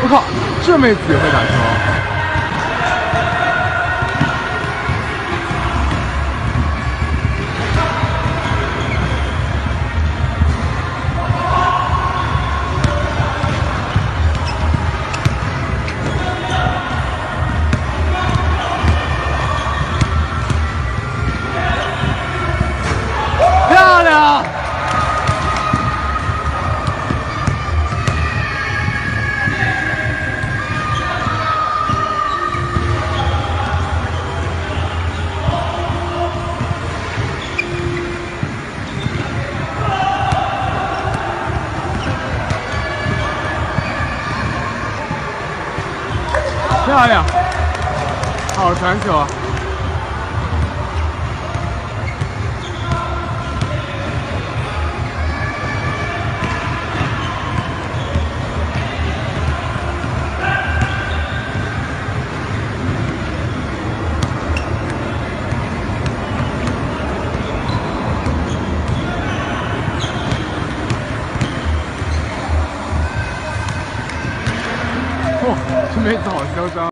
我靠，这妹子也会打球。 漂亮，好传球啊！哇、哦，这妹子好嚣张！